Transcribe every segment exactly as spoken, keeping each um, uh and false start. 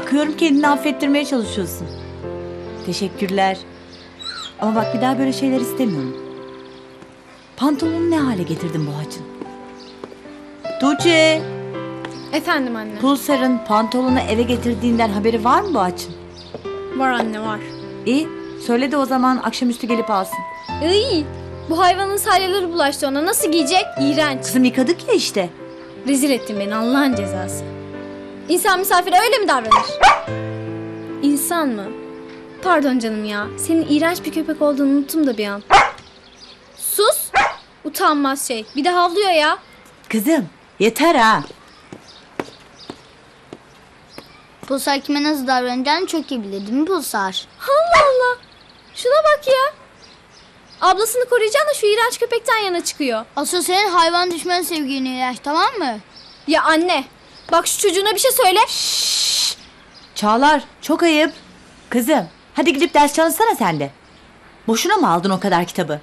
Bakıyorum kendini affettirmeye çalışıyorsun. Teşekkürler. Ama bak bir daha böyle şeyler istemiyorum. Pantolonu ne hale getirdin Boğacığım? Tuğçe! Efendim anne? Pulsar'ın pantolonu eve getirdiğinden haberi var mı Boğacığım? Var anne var. İyi, söyle de o zaman akşamüstü gelip alsın. İyi, bu hayvanın salyaları bulaştı ona, nasıl giyecek? İğrenç. Kızım yıkadık ya işte. Rezil ettin beni, Allah'ın cezası. İnsan misafire öyle mi davranır? İnsan mı? Pardon canım ya, senin iğrenç bir köpek olduğunu unuttum da bir an. Sus! Utanmaz şey, bir de havlıyor ya. Kızım, yeter ha. Pulsar kime nasıl davranacağını çok iyi bilir, değil mi Pulsar? Allah Allah! Şuna bak ya! Ablasını koruyacağına şu iğrenç köpekten yana çıkıyor. Asıl senin hayvan düşman sevgilini ilaç, tamam mı? Ya anne! Bak şu çocuğuna bir şey söyle. Şşş. Çağlar, çok ayıp. Kızım, hadi gidip ders çalışsana sen de. Boşuna mı aldın o kadar kitabı?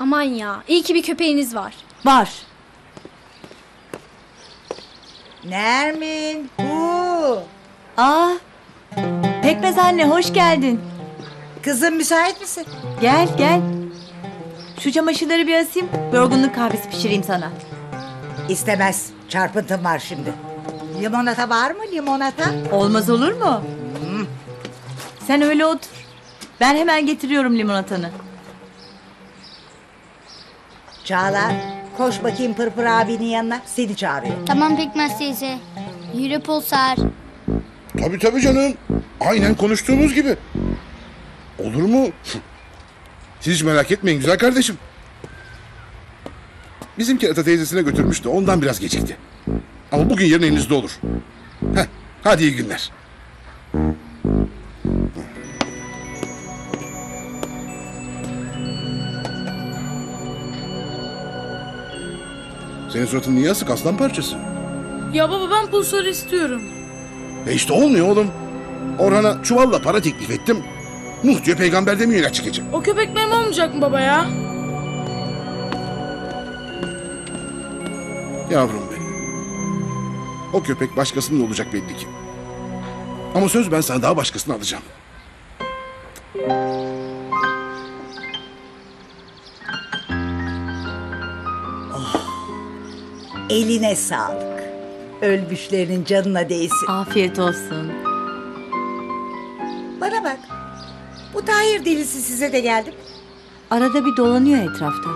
Aman ya, iyi ki bir köpeğiniz var. Var. Nermin, bu. Aa, Pekmez anne hoş geldin. Kızım müsait misin? Gel, gel. Şu çamaşırları bir asayım, yorgunluk kahvesi pişireyim sana. İstemez, çarpıntım var şimdi. Limonata var mı limonata? Olmaz olur mu? Hmm. Sen öyle otur. Ben hemen getiriyorum limonatanı. Çağlar, koş bakayım Pırpır abinin yanına, seni çağırıyor. Tamam Pekmez teyze. Yürü Pulsar. Tabii tabii canım. Aynen konuştuğumuz gibi. Olur mu? Siz hiç merak etmeyin güzel kardeşim. Bizim kerata teyzesine götürmüştü, ondan biraz gecikti. Ama bugün yarın elinizde olur. Heh, hadi iyi günler. Senin suratın niye asık aslan parçası? Ya baba ben Pulsar'ı istiyorum. E işte olmuyor oğlum. Orhan'a çuvalla para teklif ettim. Nuh diyor peygamber demiyor ilaç çıkacak. O köpek meme olmayacak mı baba ya? Yavrum benim. O köpek başkasının olacak belli ki. Ama söz ben sana daha başkasını alacağım. Oh, eline sağlık. Ölmüşlerinin canına değsin. Afiyet olsun. Bana bak. Bu Tahir delisi size de geldi mi? Arada bir dolanıyor etrafta.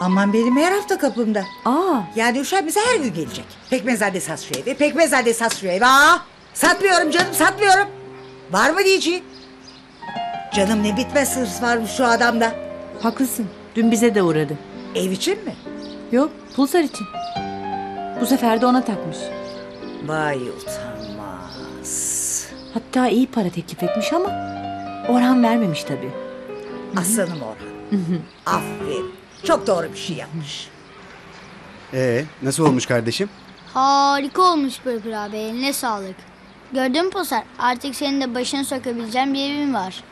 Aman benim her hafta kapımda. Aa. Yani uşağım bize her gün gelecek. Pekmezhane sat şu evi, Pekmezhane sat şu evi. Aa, satmıyorum canım, satmıyorum. Var mı diyeceğim? Canım ne bitmez hırs varmış şu adamda. Haklısın, dün bize de uğradı. Ev için mi? Yok, Pulsar için. Bu sefer de ona takmış. Vay utanmaz. Hatta iyi para teklif etmiş ama Orhan vermemiş tabii. Aslanım Orhan. Aferin. Çok doğru bir şey yapmış. Ee, nasıl olmuş kardeşim? Harika olmuş Pırpır abi, eline sağlık. Gördün mü Pulsar? Artık senin de başını sokabileceğin bir evin var.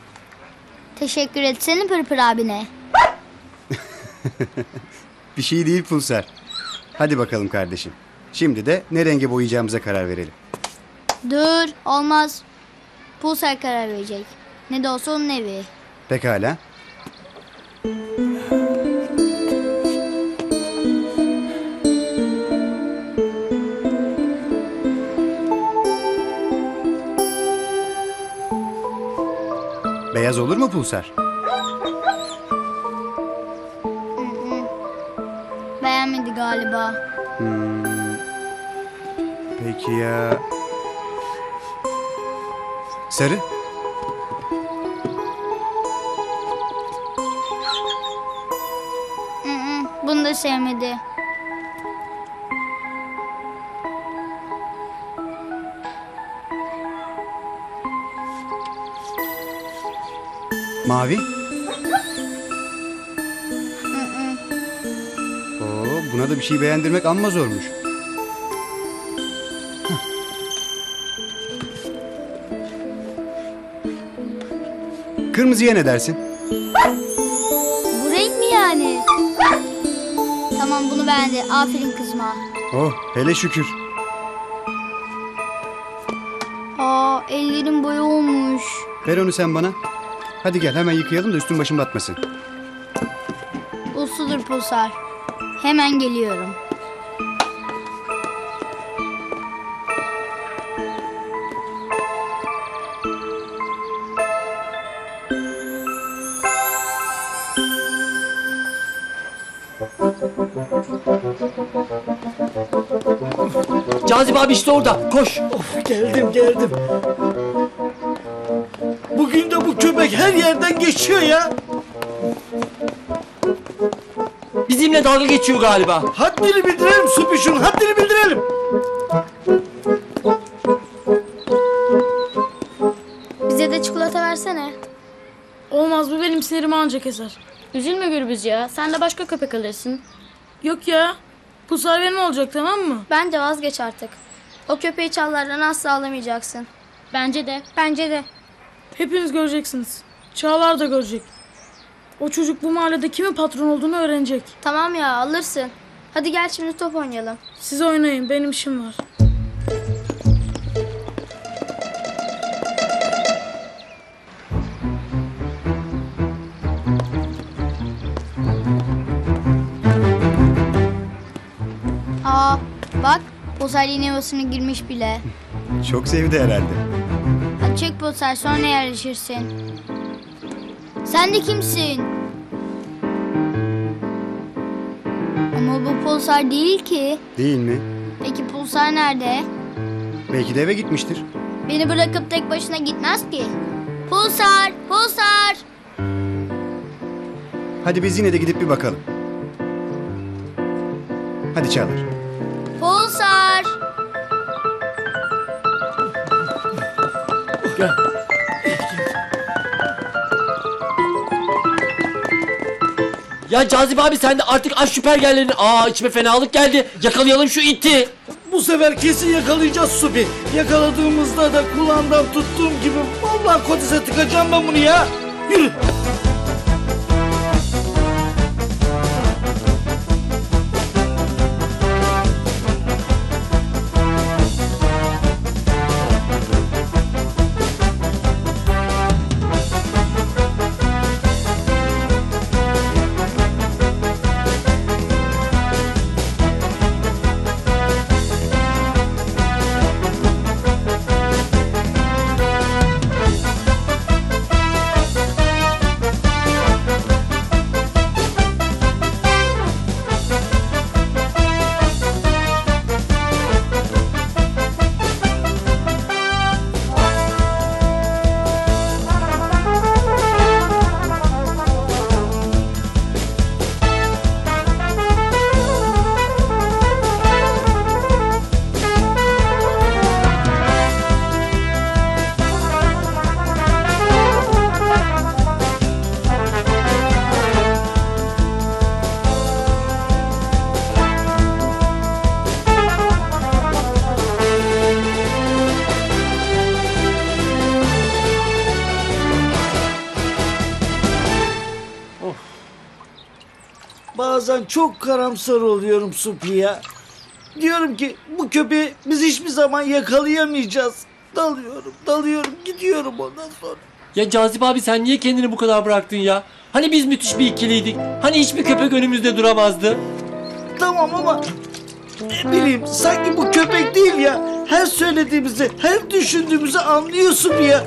Teşekkür etsene Pırpır abine. Bir şey değil Pulsar. Hadi bakalım kardeşim. Şimdi de ne renge boyayacağımıza karar verelim. Dur, olmaz. Pulsar karar verecek. Ne de olsa onun evi. Pekala. Beyaz olur mu Pulsar? Beğenmedi galiba. Hmm. Peki ya... Sarı? Bunu da sevmedi. Mavi? Oo, buna da bir şey beğendirmek amma zormuş. Hah. Kırmızıya ne dersin? Bu renk mi yani? Tamam bunu beğendi. Aferin kızıma. Oh hele şükür. Aa, ya. Ellerim boya olmuş. Ver onu sen bana. Hadi gel hemen yıkayalım da üstün başın batmasın. Usludur Pulsar. Hemen geliyorum. Cazip abi işte orada. Koş. Of, geldim geldim. Bugün de bu köpek her yerden geçiyor ya. Bizimle dalga geçiyor galiba. Haddini bildirelim Supişun. Haddini bildirelim. Bize de çikolata versene. Olmaz, bu benim sinirimi ancak keser. Üzülme Gürbüz ya. Sen de başka köpek alırsın. Yok ya. Pulsar benim olacak, tamam mı? Bence vazgeç artık. O köpeği Çağlar'dan asla alamayacaksın. Bence de. Bence de. Hepiniz göreceksiniz. Çağlar da görecek. O çocuk bu mahallede kimin patron olduğunu öğrenecek. Tamam ya, alırsın. Hadi gel şimdi top oynayalım. Siz oynayın, benim işim var. Aa, bak Pulsar yine yuvasına girmiş bile. Çok sevdi herhalde. Hadi çek Pulsar, sonra yerleşirsin. Sen de kimsin? Ama bu Pulsar değil ki. Değil mi? Peki Pulsar nerede? Belki de eve gitmiştir. Beni bırakıp tek başına gitmez ki. Pulsar, Pulsar! Hadi biz yine de gidip bir bakalım. Hadi Çağlar. Pulsar! Gel. Ya Cazip abi sen de artık aç şu pergellerini. Aa, içime fenalık geldi. Yakalayalım şu iti. Bu sefer kesin yakalayacağız Supi. Yakaladığımızda da kulağından tuttuğum gibi vallahi kodise tıkacağım ben bunu ya. Yürü. Bazen çok karamsar oluyorum Supi'ye. Diyorum ki bu köpeği biz hiçbir zaman yakalayamayacağız. Dalıyorum, dalıyorum, gidiyorum ondan sonra. Ya Cazip abi sen niye kendini bu kadar bıraktın ya? Hani biz müthiş bir ikiliydik. Hani hiçbir köpek önümüzde duramazdı. Tamam ama ne bileyim sanki bu köpek değil ya. Her söylediğimizi, her düşündüğümüzü anlıyorsun ya.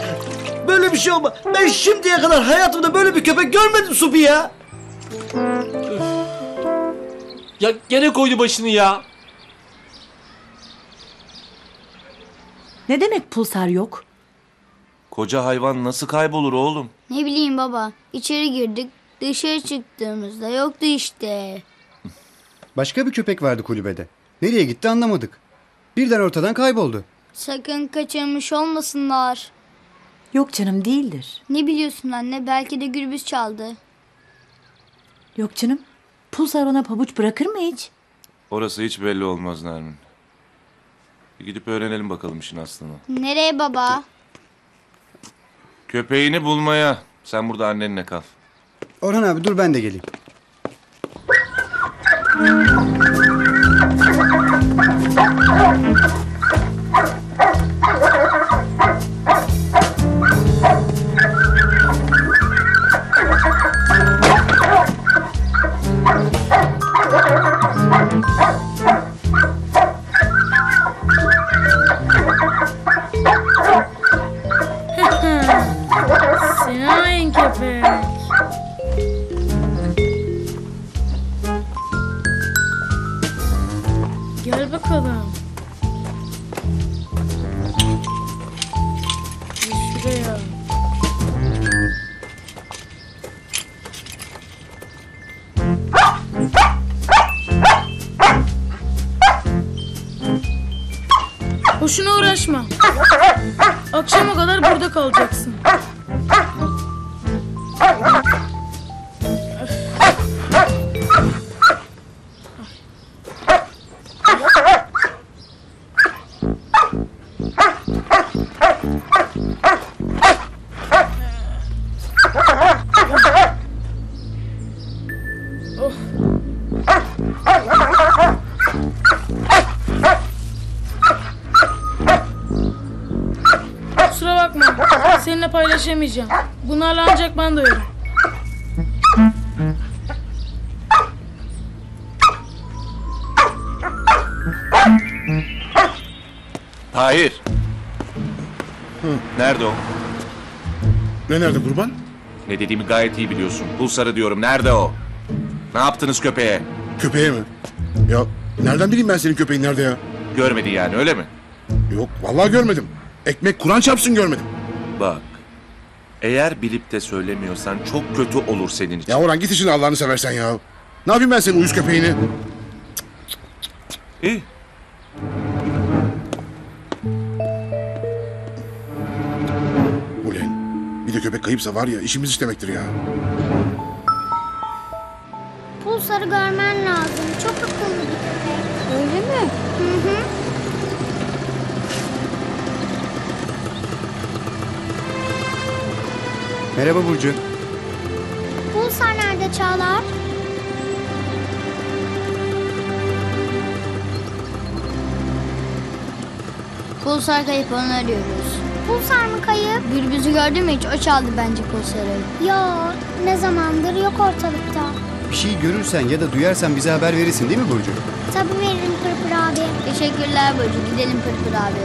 Böyle bir şey olmaz. Ben şimdiye kadar hayatımda böyle bir köpek görmedim Supi ya. Ya gene koydu başını ya. Ne demek Pulsar yok? Koca hayvan nasıl kaybolur oğlum? Ne bileyim baba. İçeri girdik, dışarı çıktığımızda yoktu işte. Başka bir köpek vardı kulübede. Nereye gitti anlamadık. Birden ortadan kayboldu. Sakın kaçırmış olmasınlar. Yok canım, değildir. Ne biliyorsun anne? Belki de Gürbüz çaldı. Yok canım. Pulsar ona pabuç bırakır mı hiç? Orası hiç belli olmaz Nermin. Bir gidip öğrenelim bakalım işin aslını. Nereye baba? Köpeğini bulmaya. Sen burada annenle kal. Orhan abi dur ben de geleyim. Akşama kadar burada kalacaksın. Paylaşamayacağım. Bunlarla ancak ben doyarım. Tahir. Hı. Nerede o? Ne nerede kurban? Ne dediğimi gayet iyi biliyorsun. Pulsar'ı diyorum. Nerede o? Ne yaptınız köpeğe? Köpeğe mi? Ya nereden bileyim ben senin köpeğin nerede ya? Görmedin yani öyle mi? Yok vallahi görmedim. Ekmek Kur'an çarpsın görmedim. Bak. Eğer bilip de söylemiyorsan çok kötü olur senin için. Ya Orhan git işine Allah'ını seversen ya. Ne yapayım ben senin uyuz köpeğini? İyi. Ulan bir de köpek kayıpsa var ya işimiz iş demektir ya. Pulsar'ı görmen lazım. Çok akıllı bir köpek. Öyle mi? Hı hı. Merhaba Burcu. Pulsar nerede Çağlar? Pulsar kayıp, onu arıyoruz. Pulsar mı kayıp? Gürbüz'ü gördün mü hiç? O çaldı bence Pulsar'ı. Yo, ne zamandır yok ortalıkta. Bir şey görürsen ya da duyarsan bize haber verirsin değil mi Burcu? Tabii veririm Pırpır abi. Teşekkürler Burcu, gidelim Pırpır abi.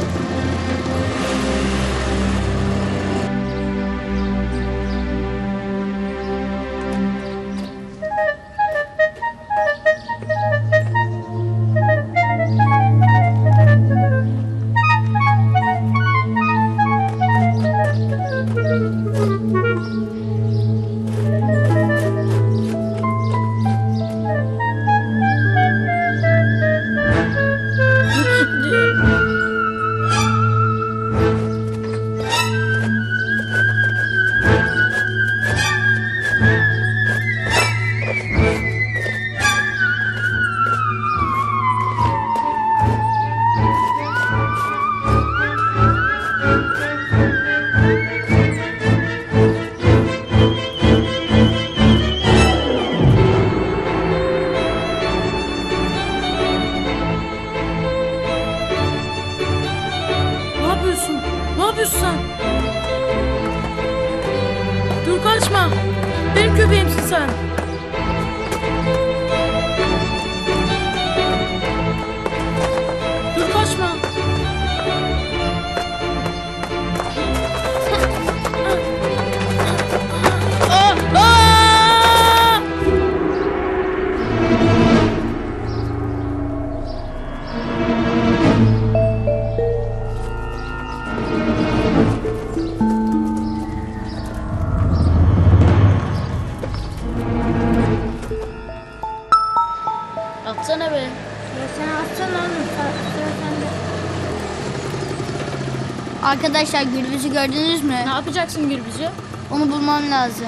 Arkadaşlar Gürbüz'ü gördünüz mü? Ne yapacaksın Gürbüz'ü? Onu bulmam lazım.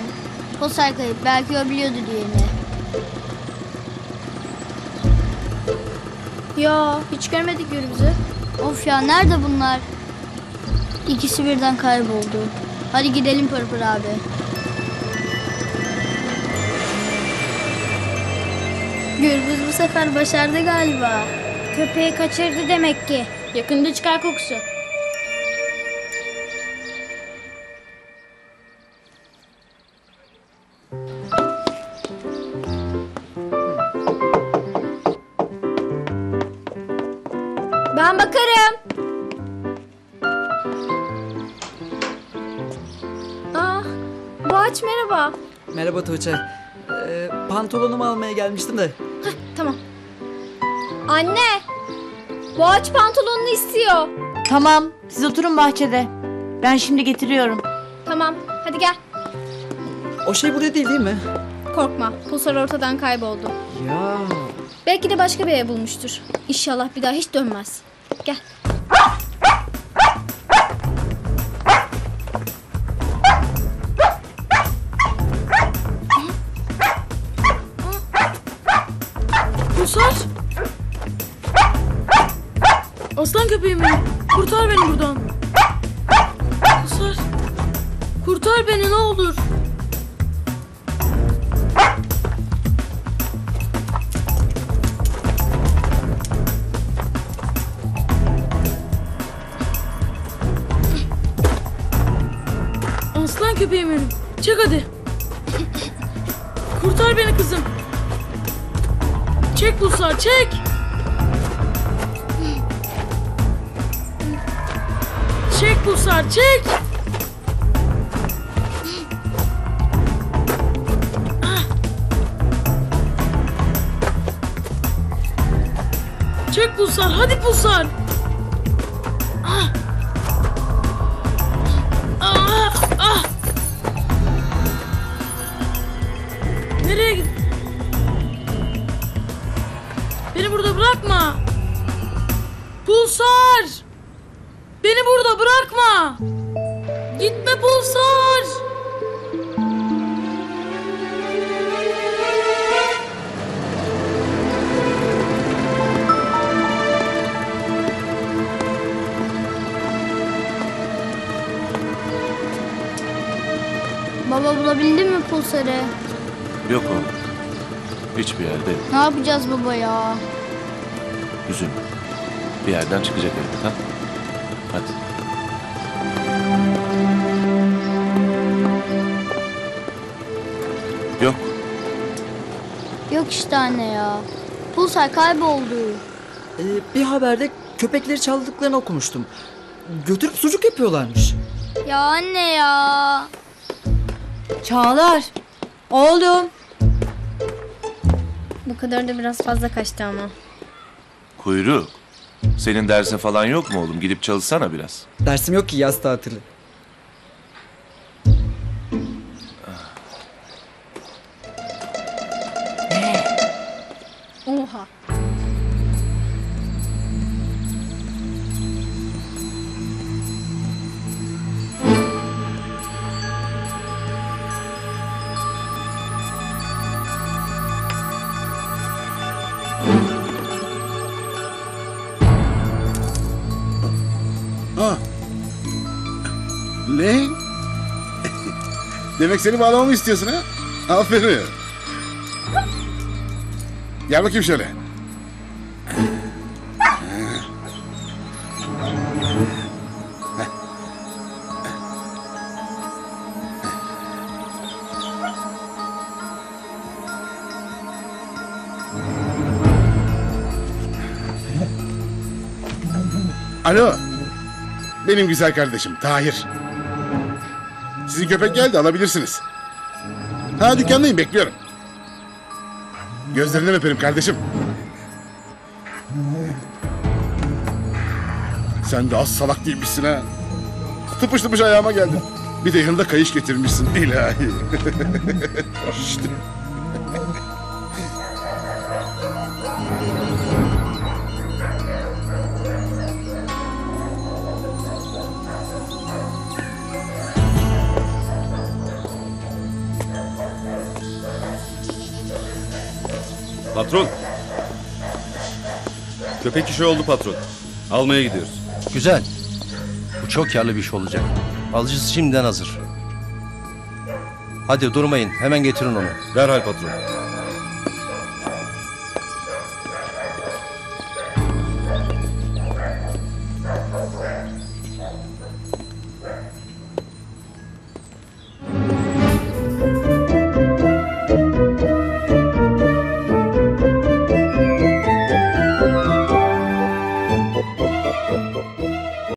Pulsar kayıp. Belki o biliyordu diğerini. Ya hiç görmedik Gürbüz'ü. Of ya nerede bunlar? İkisi birden kayboldu. Hadi gidelim Pırpır abi. Gürbüz bu sefer başardı galiba. Köpeği kaçırdı demek ki. Yakında çıkar kokusu. Ben bakarım. Ah, Boğaç merhaba. Merhaba Tuğçe. Ee, pantolonumu almaya gelmiştim de. Heh, tamam. Anne, Boğaç pantolonunu istiyor. Tamam, siz oturun bahçede. Ben şimdi getiriyorum. Tamam, hadi gel. O şey burada değil değil mi? Korkma, Pulsar ortadan kayboldu. Ya. Belki de başka bir ev bulmuştur. İnşallah bir daha hiç dönmez. Gel. Aslan köpeğim benim. Çek hadi. Kurtar beni kızım. Çek Pulsar, çek. Çek Pulsar, çek. Çek Pulsar, hadi Pulsar. Nereye git? Beni burada bırakma. Pulsar! Beni burada bırakma. Gitme Pulsar. Baba bulabildin mi Pulsar'ı? Yok oğlum. Hiçbir yerde. Ne yapacağız baba ya? Üzülme. Bir yerden çıkacak elbet ha. Hadi. Yok. Yok işte anne ya. Pulsar kayboldu. Ee, bir haberde köpekleri çaldıklarını okumuştum. Götürüp sucuk yapıyorlarmış. Ya anne ya. Çağlar. Oğlum. Bu kadar da biraz fazla kaçtı ama. Kuyruk. Senin dersin falan yok mu oğlum? Gidip çalışsana biraz. Dersim yok ki, yaz tatili. Oha. Ne? Demek seni bağlamamı istiyorsun ha? Aferin. Gel bakayım şöyle. Alo. Benim güzel kardeşim Tahir. Sizin köpek geldi, alabilirsiniz. Ha, dükkandayım, bekliyorum. Gözlerinden öperim kardeşim. Sen de az salak değilmişsin ha. Tıpış tıpış ayağıma geldin. Bir de yanında kayış getirmişsin. İlahi. İşte. Patron. Köpek işi oldu patron. Almaya gidiyoruz. Güzel. Bu çok karlı bir iş olacak. Alıcısı şimdiden hazır. Hadi durmayın. Hemen getirin onu. Derhal patron.